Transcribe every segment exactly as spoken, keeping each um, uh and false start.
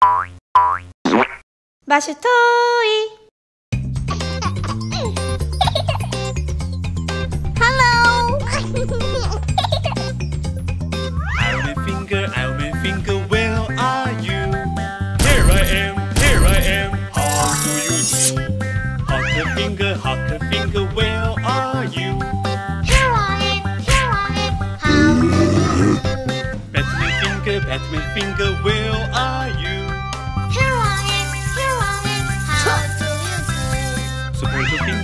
Bash toy. Hello. Owly finger, owly finger, where are you? Here I am, here I am. How do you do? Hocker finger, hocker finger, where are you? Here I am, here I am. How do you do? Bat me finger, bat me finger, where are you?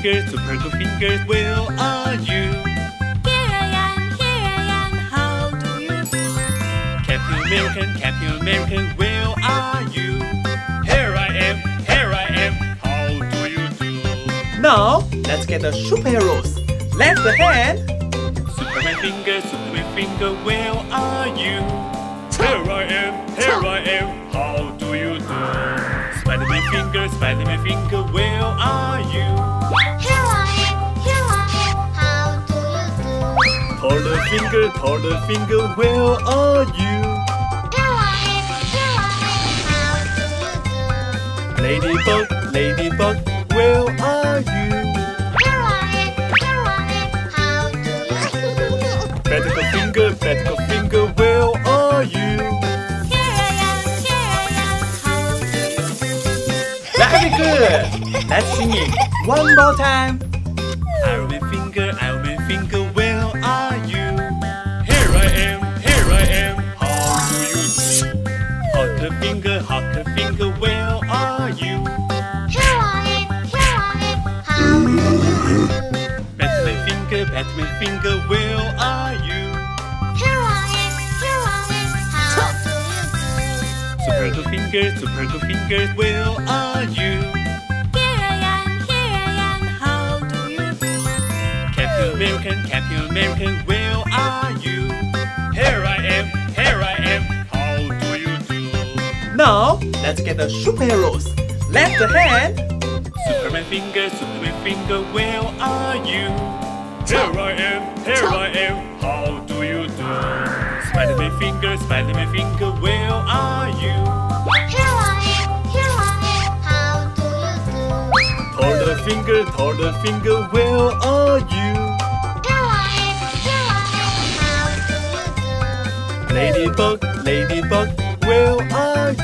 Fingers, super good fingers, where are you? Here I am, here I am, how do you do? Captain American, Captain American, where are you? Here I am, here I am, how do you do? Now, let's get the superheroes. Let's the hand. Superman finger, Superman finger, where are you? Here I am, here I am, how do you do? Spider-Man finger, Spider-Man finger, where are you? Here I am, here I am, how do you do? Taller finger, taller finger, where are you? Here I am, here I am, how do you do? Ladybug, ladybug, where are you? Here I am, here I am, how do you do? Vertical finger, vertical finger, where are you? Very good! Let's sing it one more time! Iron Man finger, Iron Man finger, where are you? Here I am, here I am, how do you do? Hocker finger, hocker finger, where are you? Here I am, here I am, how do you do? Batman finger, Batman finger, where are you? Here I am, here I am, how do you do? Super good fingers, super good fingers, where are you? You. Here I am, here I am, how do you do? Captain American, Captain American, where are you? Here I am, here I am, how do you do? Now, let's get the superheroes. Left hand. Superman finger, Superman finger, where are you? Here I am, here I am, how do you do? Spider-Man finger, Spider-Man finger, where are you? Here I am. Taller finger, taller finger, where are you? Here I am, here I am, how do you do? Ladybug, ladybug, where are you?